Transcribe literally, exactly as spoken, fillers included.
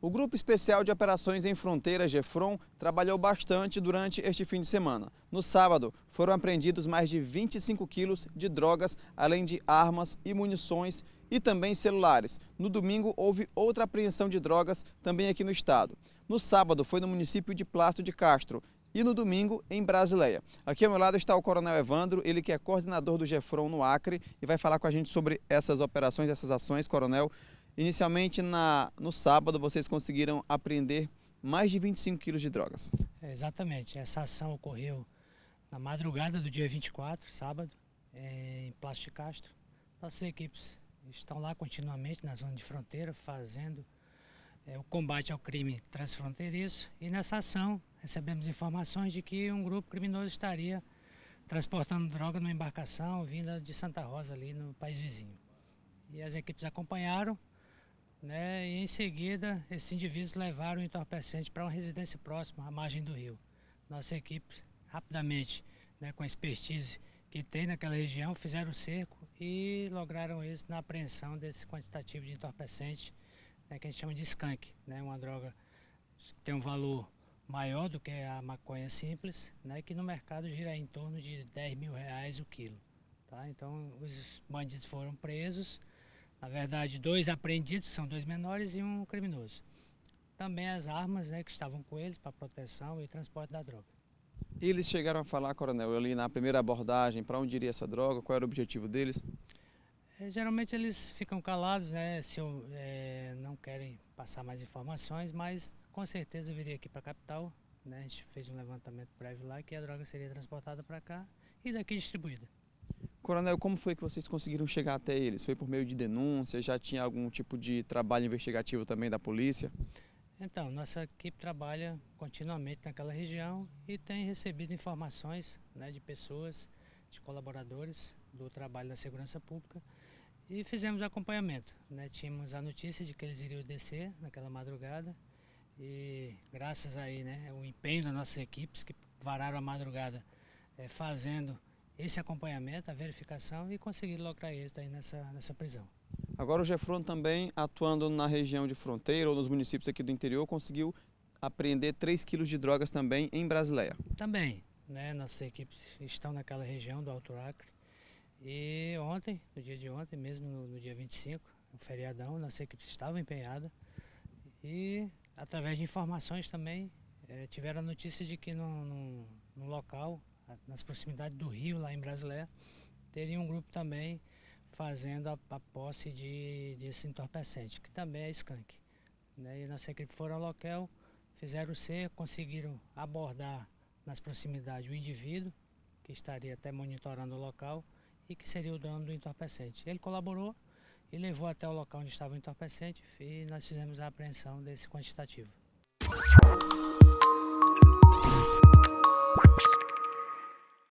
O Grupo Especial de Operações em Fronteira, Gefron, trabalhou bastante durante este fim de semana. No sábado, foram apreendidos mais de vinte e cinco quilos de drogas, além de armas e munições e também celulares. No domingo, houve outra apreensão de drogas, também aqui no estado. No sábado, foi no município de Plácido de Castro e no domingo, em Brasileia. Aqui ao meu lado está o Coronel Evandro, ele que é coordenador do Gefron no Acre e vai falar com a gente sobre essas operações, essas ações, Coronel. Inicialmente, na, no sábado, vocês conseguiram apreender mais de vinte e cinco quilos de drogas. É, exatamente. Essa ação ocorreu na madrugada do dia vinte e quatro, sábado, em Plácido de Castro. Nossas equipes estão lá continuamente na zona de fronteira, fazendo é, o combate ao crime transfronteiriço. E nessa ação, recebemos informações de que um grupo criminoso estaria transportando droga numa embarcação vinda de Santa Rosa, ali no país vizinho. E as equipes acompanharam. Né, e em seguida, esses indivíduos levaram o entorpecente para uma residência próxima, à margem do rio. Nossa equipe, rapidamente, né, com a expertise que tem naquela região, fizeram o cerco e lograram isso na apreensão desse quantitativo de entorpecente, né, que a gente chama de skunk, né, uma droga que tem um valor maior do que a maconha simples, né, que no mercado gira em torno de dez mil reais o quilo. Tá? Então, os bandidos foram presos. Na verdade, dois apreendidos, que são dois menores, e um criminoso. Também as armas, né, que estavam com eles para proteção e transporte da droga. E eles chegaram a falar, Coronel, ali na primeira abordagem, para onde iria essa droga, qual era o objetivo deles? É, geralmente eles ficam calados, né, se é, não querem passar mais informações, mas com certeza viria aqui para a capital. Né, a gente fez um levantamento breve lá, que a droga seria transportada para cá e daqui distribuída. Coronel, como foi que vocês conseguiram chegar até eles? Foi por meio de denúncia? Já tinha algum tipo de trabalho investigativo também da polícia? Então, nossa equipe trabalha continuamente naquela região e tem recebido informações, né, de pessoas, de colaboradores do trabalho da segurança pública e fizemos acompanhamento. Né? Tínhamos a notícia de que eles iriam descer naquela madrugada e graças aí, né, o empenho das nossas equipes que vararam a madrugada é, fazendo esse acompanhamento, a verificação e conseguir lograr êxito aí nessa, nessa prisão. Agora o Gefron também, atuando na região de fronteira ou nos municípios aqui do interior, conseguiu apreender três quilos de drogas também em Brasileia. Também, né, nossas equipes estão naquela região do Alto Acre e ontem, no dia de ontem, mesmo no, no dia vinte e cinco, um feriadão, nossa equipe estava empenhada e através de informações também eh, tiveram a notícia de que num, num, num local nas proximidades do rio, lá em Brasileia, teria um grupo também fazendo a, a posse de, desse entorpecente, que também é skunk. Né? E nossa equipe foram ao local, fizeram o cerco, conseguiram abordar nas proximidades o indivíduo, que estaria até monitorando o local, e que seria o dono do entorpecente. Ele colaborou e levou até o local onde estava o entorpecente e nós fizemos a apreensão desse quantitativo.